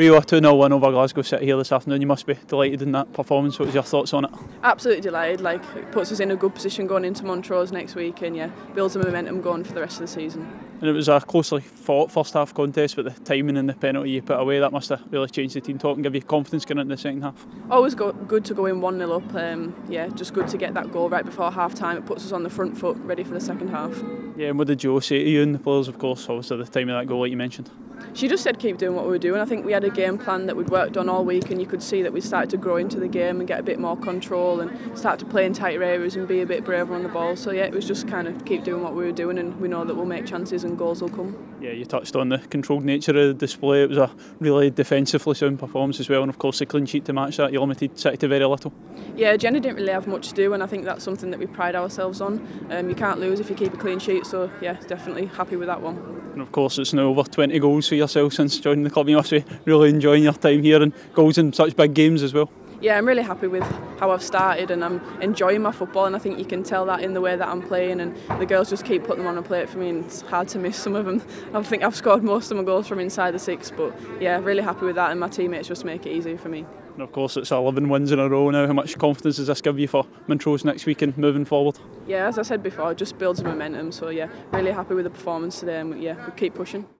Rio 2-0 win over Glasgow City here this afternoon. You must be delighted in that performance. What was your thoughts on it? Absolutely delighted. Like, it puts us in a good position going into Montrose next week, and yeah, builds the momentum going for the rest of the season. And it was a closely fought first half contest, but the timing and the penalty you put away, that must have really changed the team talk and give you confidence going into the second half. Always good to go in 1-0 up. Yeah, just good to get that goal right before half time. It puts us on the front foot, ready for the second half. Yeah, and what did Joe say to you and the players, of course, obviously the time of that goal, like you mentioned? She just said keep doing what we were doing. I think we had a game plan that we'd worked on all week, and you could see that we started to grow into the game and get a bit more control and start to play in tighter areas and be a bit braver on the ball. So yeah, it was just kind of keep doing what we were doing, and we know that we'll make chances and goals will come. Yeah, you touched on the controlled nature of the display. It was a really defensively sound performance as well, and of course the clean sheet to match that. You limited City to very little. Yeah, Jenna didn't really have much to do, and I think that's something that we pride ourselves on. You can't lose if you keep a clean sheet, so yeah, definitely happy with that one. And of course it's now over 20 goals for yourself since joining the club. You must be really enjoying your time here, and goals in such big games as well. Yeah, I'm really happy with how I've started, and I'm enjoying my football, and I think you can tell that in the way that I'm playing, and the girls just keep putting them on a plate for me, and it's hard to miss some of them. I think I've scored most of my goals from inside the six, but yeah, really happy with that, and my teammates just make it easy for me. And of course it's 11 wins in a row now. How much confidence does this give you for Montrose next week and moving forward? Yeah, as I said before, it just builds the momentum, so yeah, really happy with the performance today, and yeah, we'll keep pushing.